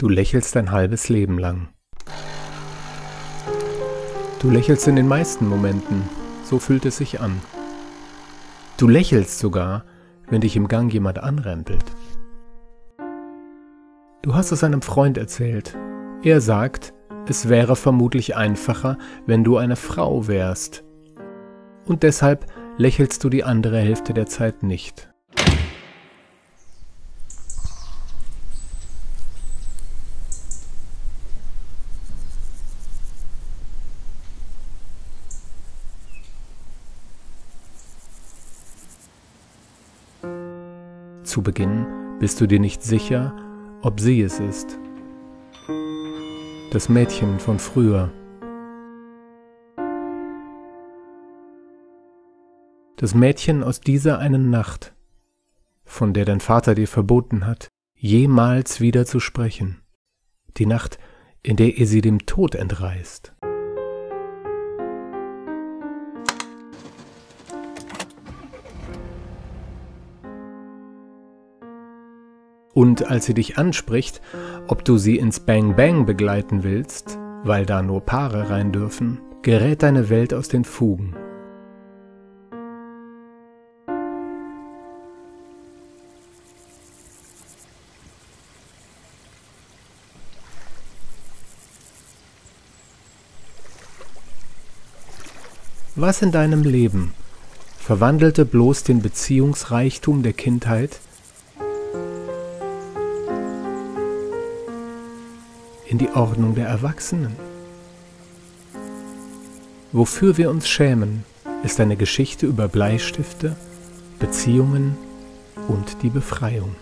Du lächelst dein halbes Leben lang. Du lächelst in den meisten Momenten, so fühlt es sich an. Du lächelst sogar, wenn dich im Gang jemand anrempelt. Du hast es einem Freund erzählt. Er sagt, es wäre vermutlich einfacher, wenn du eine Frau wärst. Und deshalb lächelst du die andere Hälfte der Zeit nicht. Zu Beginn bist du dir nicht sicher, ob sie es ist. Das Mädchen von früher. Das Mädchen aus dieser einen Nacht, von der dein Vater dir verboten hat, jemals wieder zu sprechen. Die Nacht, in der ihr sie dem Tod entreißt. Und als sie dich anspricht, ob du sie ins Bang Bang begleiten willst, weil da nur Paare rein dürfen, gerät deine Welt aus den Fugen. Was in deinem Leben verwandelte bloß den Beziehungsreichtum der Kindheit in die Ordnung der Erwachsenen? Wofür wir uns schämen, ist eine Geschichte über Bleistifte, Beziehungen und die Befreiung.